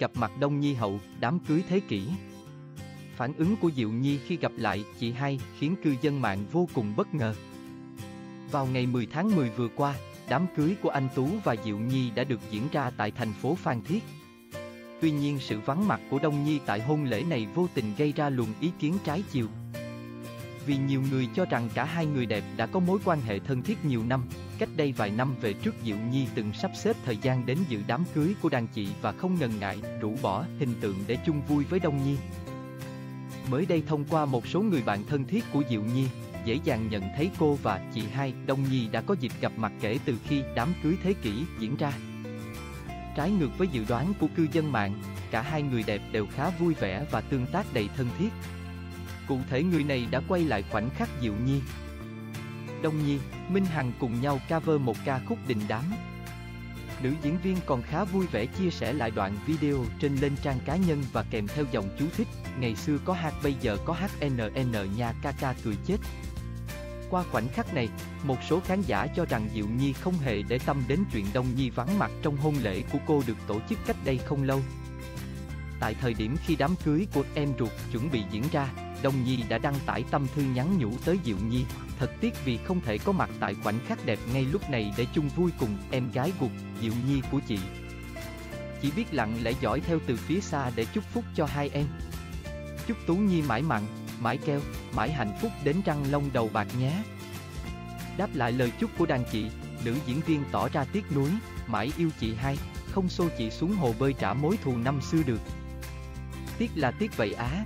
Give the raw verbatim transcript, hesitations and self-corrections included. gặp mặt Đông Nhi hậu đám cưới thế kỷ. Phản ứng của Diệu Nhi khi gặp lại chị hai khiến cư dân mạng vô cùng bất ngờ. Vào ngày mười tháng mười vừa qua, đám cưới của anh Tú và Diệu Nhi đã được diễn ra tại thành phố Phan Thiết. Tuy nhiên, sự vắng mặt của Đông Nhi tại hôn lễ này vô tình gây ra luồng ý kiến trái chiều. Vì nhiều người cho rằng cả hai người đẹp đã có mối quan hệ thân thiết nhiều năm. Cách đây vài năm về trước, Diệu Nhi từng sắp xếp thời gian đến dự đám cưới của đàn chị và không ngần ngại rũ bỏ hình tượng để chung vui với Đông Nhi. Mới đây, thông qua một số người bạn thân thiết của Diệu Nhi, dễ dàng nhận thấy cô và chị hai Đông Nhi đã có dịp gặp mặt kể từ khi đám cưới thế kỷ diễn ra. Trái ngược với dự đoán của cư dân mạng, cả hai người đẹp đều khá vui vẻ và tương tác đầy thân thiết. Cụ thể, người này đã quay lại khoảnh khắc Diệu Nhi, Đông Nhi, Minh Hằng cùng nhau cover một ca khúc đình đám. Nữ diễn viên còn khá vui vẻ chia sẻ lại đoạn video trên lên trang cá nhân và kèm theo dòng chú thích: ngày xưa có hát bây giờ có hát en en nha ca ca cười chết. Qua khoảnh khắc này, một số khán giả cho rằng Diệu Nhi không hề để tâm đến chuyện Đông Nhi vắng mặt trong hôn lễ của cô được tổ chức cách đây không lâu. Tại thời điểm khi đám cưới của em ruột chuẩn bị diễn ra, Đông Nhi đã đăng tải tâm thư nhắn nhủ tới Diệu Nhi: thật tiếc vì không thể có mặt tại khoảnh khắc đẹp ngay lúc này để chung vui cùng em gái ruột Diệu Nhi của chị. Chỉ biết lặng lẽ dõi theo từ phía xa để chúc phúc cho hai em. Chúc Tú Nhi mãi mặn, mãi keo, mãi hạnh phúc đến răng long đầu bạc nhé. Đáp lại lời chúc của đàn chị, nữ diễn viên tỏ ra tiếc nuối: mãi yêu chị hai, không xô chị xuống hồ bơi trả mối thù năm xưa được. Tiếc là tiếc vậy á.